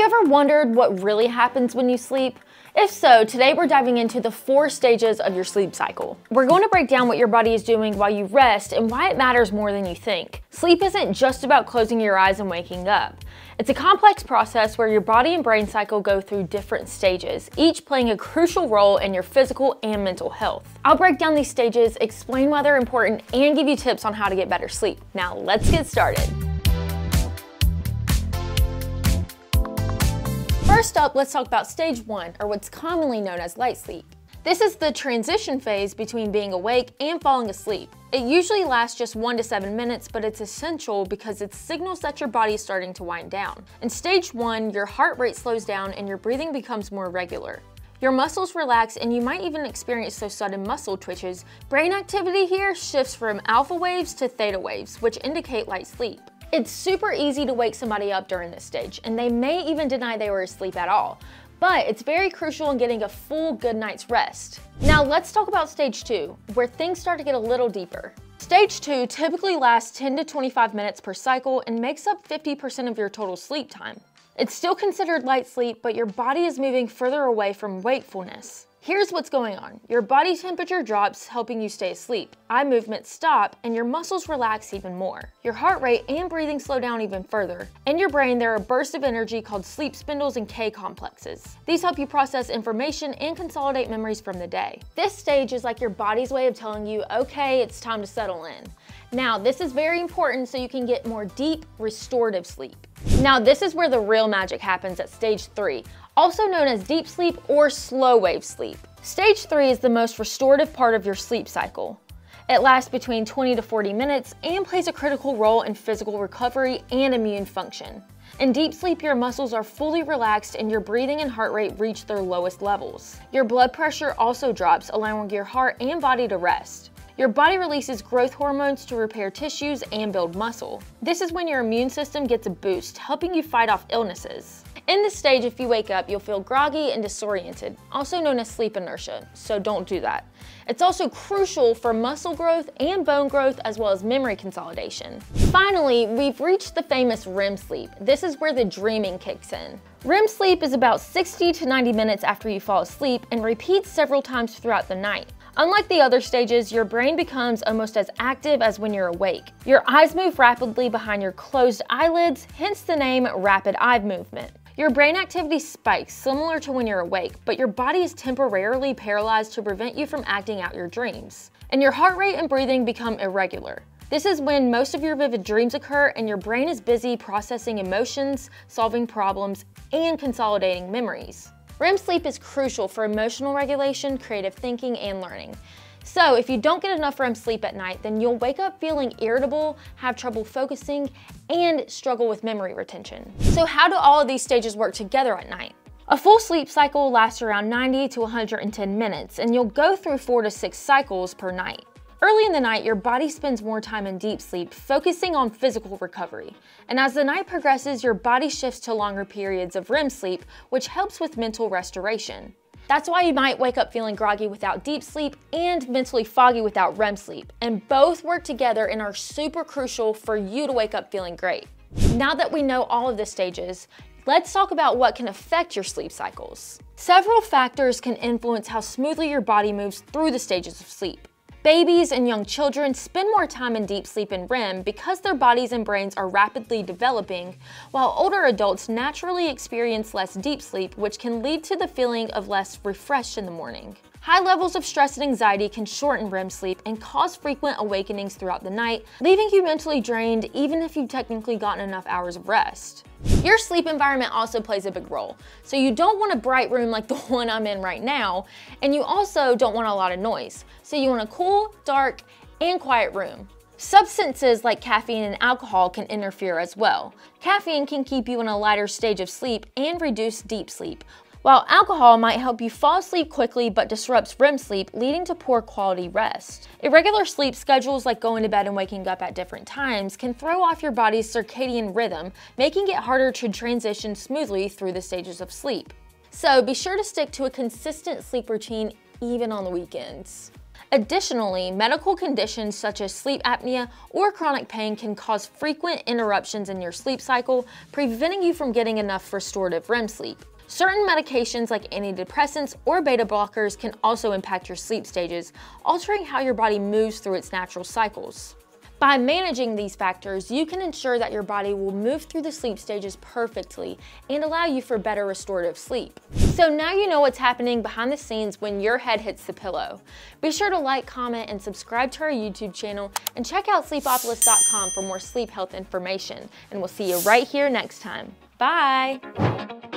you ever wondered what really happens when you sleep? If so, today we're diving into the 4 stages of your sleep cycle. We're going to break down what your body is doing while you rest and why it matters more than you think. Sleep isn't just about closing your eyes and waking up. It's a complex process where your body and brain cycle go through different stages, each playing a crucial role in your physical and mental health. I'll break down these stages, explain why they're important, and give you tips on how to get better sleep. Now let's get started. First up, let's talk about stage 1, or what's commonly known as light sleep. This is the transition phase between being awake and falling asleep. It usually lasts just 1 to 7 minutes, but it's essential because it signals that your body is starting to wind down. In stage 1, your heart rate slows down and your breathing becomes more regular. Your muscles relax and you might even experience those sudden muscle twitches. Brain activity here shifts from alpha waves to theta waves, which indicate light sleep. It's super easy to wake somebody up during this stage, and they may even deny they were asleep at all, but it's very crucial in getting a full good night's rest. Now let's talk about stage 2, where things start to get a little deeper. Stage 2 typically lasts 10 to 25 minutes per cycle and makes up 50% of your total sleep time. It's still considered light sleep, but your body is moving further away from wakefulness. Here's what's going on. Your body temperature drops, helping you stay asleep. Eye movements stop, and your muscles relax even more. Your heart rate and breathing slow down even further. In your brain, there are bursts of energy called sleep spindles and K complexes. These help you process information and consolidate memories from the day. This stage is like your body's way of telling you, okay, it's time to settle in. Now, this is very important so you can get more deep, restorative sleep. Now, this is where the real magic happens at stage 3, also known as deep sleep or slow wave sleep. Stage 3 is the most restorative part of your sleep cycle. It lasts between 20 to 40 minutes and plays a critical role in physical recovery and immune function. In deep sleep, your muscles are fully relaxed and your breathing and heart rate reach their lowest levels. Your blood pressure also drops, allowing your heart and body to rest. Your body releases growth hormones to repair tissues and build muscle. This is when your immune system gets a boost, helping you fight off illnesses. In this stage, if you wake up, you'll feel groggy and disoriented, also known as sleep inertia, so don't do that. It's also crucial for muscle growth and bone growth, as well as memory consolidation. Finally, we've reached the famous REM sleep. This is where the dreaming kicks in. REM sleep is about 60 to 90 minutes after you fall asleep and repeats several times throughout the night. Unlike the other stages, your brain becomes almost as active as when you're awake. Your eyes move rapidly behind your closed eyelids, hence the name rapid eye movement. Your brain activity spikes similar to when you're awake, but your body is temporarily paralyzed to prevent you from acting out your dreams. And your heart rate and breathing become irregular. This is when most of your vivid dreams occur and your brain is busy processing emotions, solving problems, and consolidating memories. REM sleep is crucial for emotional regulation, creative thinking, and learning. So if you don't get enough REM sleep at night, then you'll wake up feeling irritable, have trouble focusing, and struggle with memory retention. So how do all of these stages work together at night? A full sleep cycle lasts around 90 to 110 minutes, and you'll go through 4 to 6 cycles per night. Early in the night, your body spends more time in deep sleep, focusing on physical recovery. And as the night progresses, your body shifts to longer periods of REM sleep, which helps with mental restoration. That's why you might wake up feeling groggy without deep sleep and mentally foggy without REM sleep. And both work together and are super crucial for you to wake up feeling great. Now that we know all of the stages, let's talk about what can affect your sleep cycles. Several factors can influence how smoothly your body moves through the stages of sleep. Babies and young children spend more time in deep sleep and REM because their bodies and brains are rapidly developing, while older adults naturally experience less deep sleep, which can lead to the feeling of less refreshed in the morning. High levels of stress and anxiety can shorten REM sleep and cause frequent awakenings throughout the night, leaving you mentally drained even if you've technically gotten enough hours of rest. Your sleep environment also plays a big role, so you don't want a bright room like the one I'm in right now, and you also don't want a lot of noise, so you want a cool, dark, and quiet room. Substances like caffeine and alcohol can interfere as well. Caffeine can keep you in a lighter stage of sleep and reduce deep sleep, while alcohol might help you fall asleep quickly but disrupts REM sleep, leading to poor quality rest. Irregular sleep schedules like going to bed and waking up at different times can throw off your body's circadian rhythm, making it harder to transition smoothly through the stages of sleep. So be sure to stick to a consistent sleep routine even on the weekends. Additionally, medical conditions such as sleep apnea or chronic pain can cause frequent interruptions in your sleep cycle, preventing you from getting enough restorative REM sleep. Certain medications like antidepressants or beta blockers can also impact your sleep stages, altering how your body moves through its natural cycles. By managing these factors, you can ensure that your body will move through the sleep stages perfectly and allow you for better restorative sleep. So now you know what's happening behind the scenes when your head hits the pillow. Be sure to like, comment, and subscribe to our YouTube channel, and check out sleepopolis.com for more sleep health information. And we'll see you right here next time. Bye.